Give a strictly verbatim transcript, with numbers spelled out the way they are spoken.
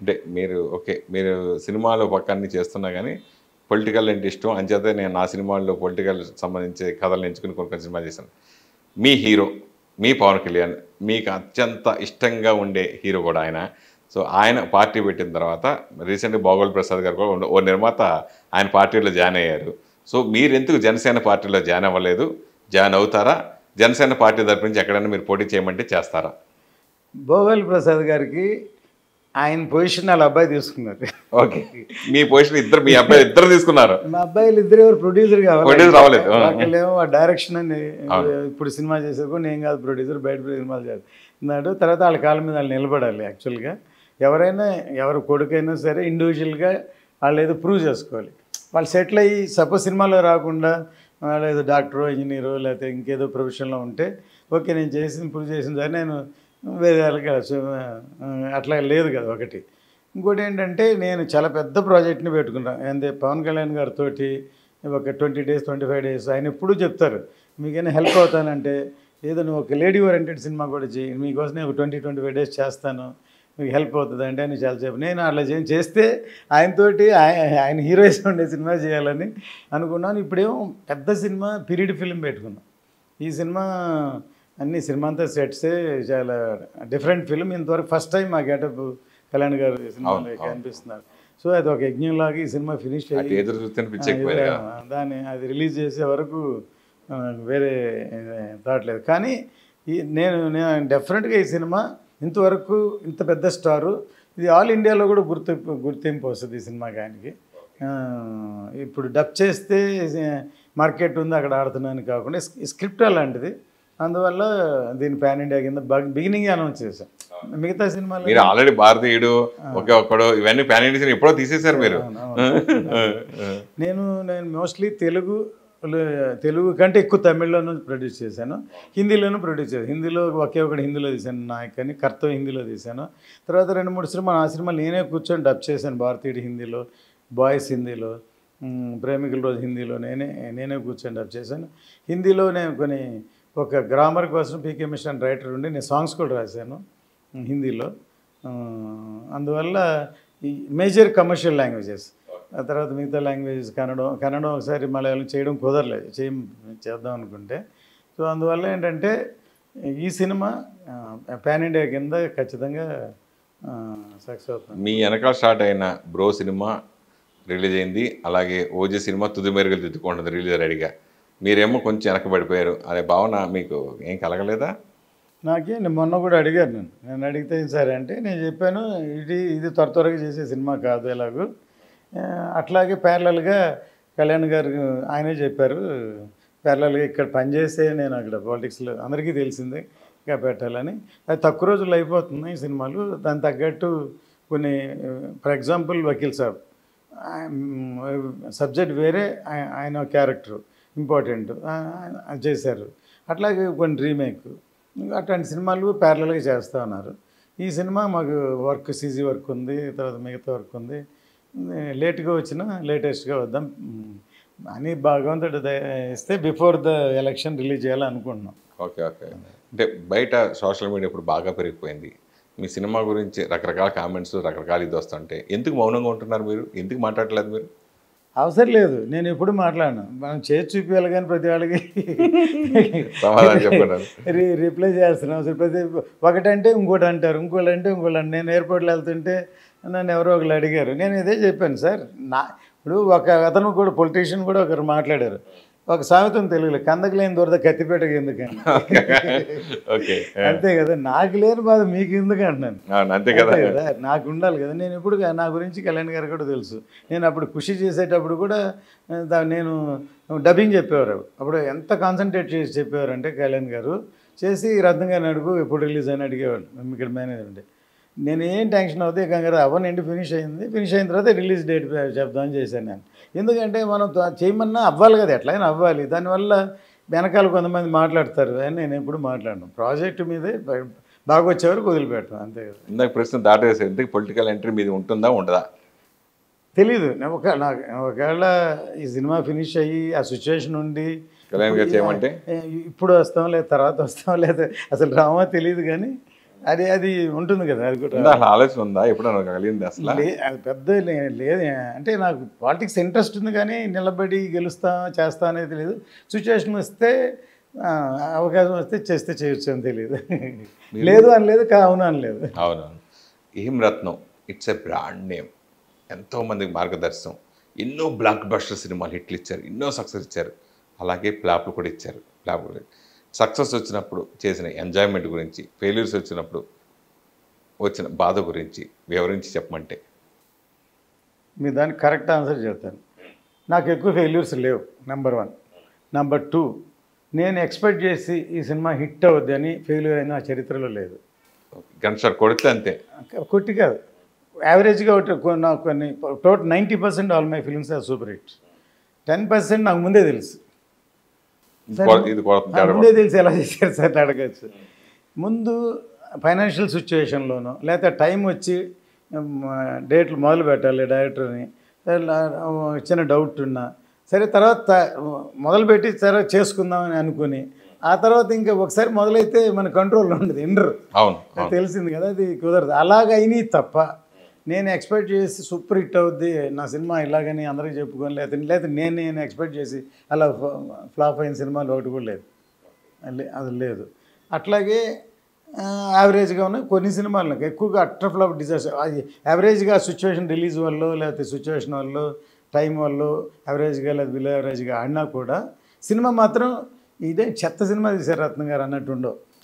అంటే మీరు ఓకే మీరు సినిమాలో పక్కన్ని చేస్తున్నా కానీ పొలిటికల్ అంటే ఇష్టం, అంచేతే నేను నా సినిమాల్లో పొలిటికల్ సంబంధించి కథలు ఎంచుకుని కొన్ని కొన్ని సినిమా చేశాను. మీ హీరో మీ పవన్ కళ్యాణ్, మీకు అత్యంత ఇష్టంగా ఉండే హీరో కూడా ఆయన. సో ఆయన పార్టీ పెట్టిన తర్వాత రీసెంట్గా బాగోల్ ప్రసాద్ గారు కూడా ఓ నిర్మాత ఆయన పార్టీలో జాయిన్ అయ్యారు. సో మీరు ఎందుకు జనసేన పార్టీలో జాయిన్ అవ్వలేదు? జాయిన్ అవుతారా? జనసేన పార్టీ తరపు నుంచి ఎక్కడైనా మీరు పోటీ చేయమంటే చేస్తారా? భోగల్ ప్రసాద్ గారికి ఆయన పొజిషన్ వాళ్ళ అబ్బాయి తీసుకున్నారు. ఓకే, మీ పొజిషన్ ఇద్దరు మీ అబ్బాయి ఇద్దరు తీసుకున్నారు. మా అబ్బాయిలు ఇద్దరు ఎవరు ప్రొడ్యూసర్ కావాలేమో డైరెక్షన్ అని ఇప్పుడు సినిమా చేసేప్పుడు నేను కాదు ప్రొడ్యూసర్, బయట సినిమాలు చేయాలి అన్నాడు. తర్వాత వాళ్ళ కాళ్ళ మీద వాళ్ళు నిలబడాలి. యాక్చువల్గా ఎవరైనా ఎవరు కొడుకైనా సరే ఇండివిజువల్గా వాళ్ళు ఏదో ప్రూవ్ చేసుకోవాలి. వాళ్ళు సెటిల్ అయ్యి సపోజ్ సినిమాలో రాకుండా వాళ్ళు ఏదో డాక్టరో ఇంజనీరో లేకపోతే ఇంకేదో ప్రొఫెషన్లో ఉంటే ఓకే నేను చేసిన ప్రూవ్ చేసిన సరే నేను వేరే వాళ్ళకి అట్లా లేదు కదా. ఒకటి ఇంకోటి ఏంటంటే నేను చాలా పెద్ద ప్రాజెక్ట్ని పెట్టుకున్నాను. అంటే పవన్ కళ్యాణ్ గారితో ఒక twenty days twenty five days ఆయన ఎప్పుడూ చెప్తారు మీకైనా హెల్ప్ అవుతానంటే ఏదో నువ్వు ఒక లేడీ ఓరియంటెడ్ సినిమా కూడా చేయి, మీకోసం నేను ఒక ట్వంటీ ట్వంటీ ఫైవ్ డేస్ చేస్తాను, మీకు హెల్ప్ అవుతుంది అంటే ఆయన చాలా చెప్పు. నేను అట్లా చేస్తే ఆయనతోటి ఆయన హీరోయిస్ ఉండే సినిమా చేయాలని అనుకున్నాను. ఇప్పుడేమో పెద్ద సినిమా పీరియడ్ ఫిల్మ్ పెట్టుకున్నాం. ఈ సినిమా అన్ని సినిమా అంతా సెట్సే, చాలా డిఫరెంట్ ఫిల్మ్. ఇంతవరకు ఫస్ట్ టైం మా గెటప్ కళ్యాణ్ గారు సినిమాలో కనిపిస్తున్నారు. సో అది ఒక యజ్ఞంలాగా ఈ సినిమా ఫినిష్ అయ్యి దాన్ని అది రిలీజ్ చేసే వరకు వేరే దాటలేదు. కానీ నేను నేను డెఫినెట్గా ఈ సినిమా ఇంతవరకు ఇంత పెద్ద స్టారు, ఇది ఆల్ ఇండియాలో కూడా గుర్తింపు గుర్తింపు వస్తుంది ఈ సినిమాకి. ఆయనకి ఇప్పుడు డబ్ చేస్తే మార్కెట్ ఉంది అక్కడ ఆడుతున్నాను కాకుండా స్క్రిప్ట్ అలాంటిది, అందువల్ల దీని ప్యాన్ ఇండియా కింద బిగినింగ్ అనౌన్స్ చేశాం. మిగతా సినిమాలు మీరు ఆల్రెడీ భారతీయుడు ఒకే ఒక్కడు ఇవన్నీ ప్యాన్ ఇండియా సినిమా ఎప్పుడో తీసేశారు మీరు. నేను నేను మోస్ట్లీ తెలుగు తెలుగు కంటే ఎక్కువ తమిళ్లోనూ ప్రొడ్యూస్ చేశాను, హిందీలోనూ ప్రొడ్యూస్ చేశాను. హిందీలో ఒకే ఒకటి హిందీలో తీశాను నాయక్ అని, కర్తవ్య హిందీలో తీశాను. తర్వాత రెండు మూడు సినిమాలు ఆ సినిమాలు నేనే కూర్చొని డబ్ చేశాను. భారతీయుడు హిందీలో, బాయ్స్ హిందీలో, ప్రేమికుల రోజు హిందీలో నేనే నేనే కూర్చొని డబ్ చేశాను. హిందీలో నేను కొన్ని ఒక గ్రామర్ కోసం పీకే మిషన్ అని రైటర్ ఉండి నేను సాంగ్స్ కూడా రాశాను హిందీలో. అందువల్ల ఈ మేజర్ కమర్షియల్ లాంగ్వేజెస్, ఆ తర్వాత మిగతా లాంగ్వేజెస్ కన్నడం కన్నడం ఒకసారి మలయాళం చేయడం కుదరలేదు చేయం చేద్దాం అనుకుంటే. సో అందువల్ల ఏంటంటే ఈ సినిమా ప్యాన్ ఇండియా కింద ఖచ్చితంగా సక్సెస్ అవుతుంది. మీ వెనకాల స్టార్ట్ అయిన బ్రో సినిమా రిలీజ్ అయింది, అలాగే ఓజీ సినిమా తుది మెరుగులు దిద్దుకుంటుంది రిలీజ్ రెడీగా. మీరేమో కొంచెం వెనకబడిపోయారు అనే భావన మీకు ఏం కలగలేదా? నాకే నేను మొన్న కూడా అడిగాను. నేను నేను అడిగితే సరే అంటే నేను చెప్పాను ఇది ఇది త్వర త్వరగా చేసే సినిమా కాదు ఎలాగూ. అట్లాగే ప్యారలల్గా కళ్యాణ్ గారు ఆయనే చెప్పారు ప్యారలల్గా ఇక్కడ పనిచేస్తే నేను అక్కడ పాలిటిక్స్లో అందరికీ తెలిసిందే ఇంకా పెట్టాలని. అది తక్కువ రోజులు అయిపోతున్నాయి సినిమాలు, దాని తగ్గట్టు కొన్ని for example Vakeel Saab subject వేరే, ఆయన క్యారెక్టరు ఇంపార్టెంట్ అది చేశారు. అట్లాగే కొన్ని రీమేక్ అట్లాంటి సినిమాలు ప్యారలల్గా చేస్తూ ఉన్నారు. ఈ సినిమా మాకు వర్క్ సీజీ వర్క్ ఉంది, తర్వాత మిగతా వర్క్ ఉంది. లేట్గా వచ్చినా లేటెస్ట్గా వద్దాం అని భగవంతుడు ఇస్తే బిఫోర్ ద ఎలక్షన్ రిలీజ్ చేయాలనుకుంటున్నాం. ఓకే ఓకే అంటే బయట సోషల్ మీడియా ఇప్పుడు బాగా పెరిగిపోయింది. మీ సినిమా గురించి రకరకాల కామెంట్స్ రకరకాల ఇది వస్తుంటే ఎందుకు మౌనంగా ఉంటున్నారు మీరు? ఎందుకు మాట్లాడలేదు మీరు? అవసరం లేదు, నేను ఎప్పుడు మాట్లాడను. మనం చేసి చూపించాలి కానీ ప్రతి వాళ్ళకి రీ రిప్లై చేస్తున్నాం అవసరం. ప్రతి ఒకటంటే ఇంకోటి అంటారు, ఇంకోటి అంటే ఇంకోటి. నేను ఎయిర్పోర్ట్లో వెళ్తుంటే నన్ను ఎవరో ఒకరు అడిగారు, నేను ఇదే చెప్పాను సార్ నా ఇప్పుడు ఒక అతను కూడా పొలిటీషియన్ కూడా ఒకరు మాట్లాడారు. ఒక సామెతం తెలుగులో కందకు లేని దొరద కత్తిపేట ఎందుకని, అంతే కదా. నాకు లేని బాధ మీకు ఎందుకు అంటున్నాను, అంతే కదా నాకు ఉండాలి కదా. నేను ఎప్పుడు నా గురించి కళ్యాణ్ గారు కూడా తెలుసు. నేను అప్పుడు కృషి చేసేటప్పుడు కూడా నేను డబ్బింగ్ చెప్పేవారు. అప్పుడు ఎంత కాన్సన్ట్రేట్ చేసి చెప్పేవారంటే కళ్యాణ్ గారు చేసి రత్నంగా అడుగు ఎప్పుడు రిలీజ్ అని అడిగేవాడు ఇక్కడ మేనేజర్ అంటే. నేను ఏం టెన్షన్ అవుతాయి కంగారు అవ్వనండి, ఫినిష్ అయింది. ఫినిష్ అయిన తర్వాత రిలీజ్ డేట్ చెప్దామని చేశాను నేను. ఎందుకంటే మనం చేయమన్నా అవ్వాలి కదా, ఎట్లయినా అవ్వాలి. దానివల్ల వెనకాల కొంతమంది మాట్లాడతారు అని నేను ఎప్పుడు మాట్లాడను. ప్రాజెక్టు మీదే బాగా వచ్చేవారు వదిలిపెట్టడం, అంతే కదా. ఇందాక ప్రశ్న దాటేసే ఎందుకు పొలిటికల్ ఎంట్రీ మీద ఉంటుందా ఉండదా తెలీదు. ఒక నాకు ఒకవేళ ఈ సినిమా ఫినిష్ అయ్యి ఆ సిచ్యువేషన్ ఉండి ఇప్పుడు వస్తాం లేదు తర్వాత వస్తాం లేదు అసలు డ్రామా తెలియదు. కానీ అది అది ఉంటుంది కదా అది కూడా ఆలోచన ఉందా ఎప్పుడన్నా కలిగింది అసలు? అది పెద్ద లేదు, అంటే నాకు పాలిటిక్స్ ఇంట్రెస్ట్ ఉంది కానీ నిలబడి గెలుస్తా చేస్తా అనేది లేదు. సిచ్యువేషన్ వస్తే అవకాశం వస్తే చేస్తే చేయొచ్చు అని తెలియదు, లేదు అని లేదు, అవును అని లేదు. అవునవును. ఏం Ratnam, it's a brand name, ఎంతోమందికి మార్గదర్శనం, ఎన్నో బ్లాక్ బస్టర్ సినిమాలు హిట్లు ఇచ్చారు, ఎన్నో సక్సెస్ ఇచ్చారు, అలాగే ప్లాప్లు కూడా ఇచ్చారు. ప్లాప్ కూడా సక్సెస్ వచ్చినప్పుడు చేసిన ఎంజాయ్మెంట్ గురించి, ఫెయిల్యూర్స్ వచ్చినప్పుడు వచ్చిన బాధ గురించి వివరించి చెప్పమంటే? మీ దానికి కరెక్ట్ ఆన్సర్ చెప్తాను. నాకు ఎక్కువ ఫెయిల్యూర్స్ లేవు, నెంబర్ వన్. నెంబర్ టూ, నేను ఎక్స్పెక్ట్ చేసి ఈ సినిమా హిట్ అవుద్ది అని ఫెయిల్యూర్ అయిన ఆ చరిత్రలో లేదు. గన్ షాట్ కొడితే అంతే, కొట్టి కాదు, యావరేజ్గా నాకు కొన్ని total ninety percent all my films are super hit. Ten percent నాకు ముందే తెలుసు, ముందే తెలిసి ఎలా చేశారు సార్ అడగచ్చు. ముందు ఫైనాన్షియల్ సిచ్యువేషన్లోనో లేకపోతే టైం వచ్చి డేట్లు మొదలు పెట్టాలి డైరెక్టర్ని చిన్న డౌట్ ఉన్నా సరే, తర్వాత మొదలుపెట్టి సరే చేసుకుందామని అనుకుని ఆ తర్వాత ఇంకా ఒకసారి మొదలైతే మన కంట్రోల్లో ఉండదు, ఇండరు తెలిసింది కదా, అది కుదరదు. అలాగైనా తప్ప నేను ఎక్స్పెక్ట్ చేసి సూపర్ హిట్ అవుద్ది నా సినిమా ఇలాగని అందరికీ చెప్పుకొని లేకపోతే లేకపోతే నేను నేను ఎక్స్పెక్ట్ చేసి అలా ఫ్లాప్ అయిన సినిమాలు ఒకటి కూడా లేదు, అది లేదు. అట్లాగే యావరేజ్గా ఉన్న కొన్ని సినిమాలు నాకు ఎక్కువగా అట్టర్ ఫ్లాప్ డిజాస్టర్, అది యావరేజ్గా సిచ్యువేషన్ రిలీజ్ వల్ల లేకపోతే సిచ్యువేషన్ వల్ల టైం వల్ల యావరేజ్గా లేదా బిలో యావరేజ్గా ఆడినా కూడా సినిమా మాత్రం ఇదే చెత్త సినిమా తీశారు రత్న గారు అన్నట్టు ఉండవు,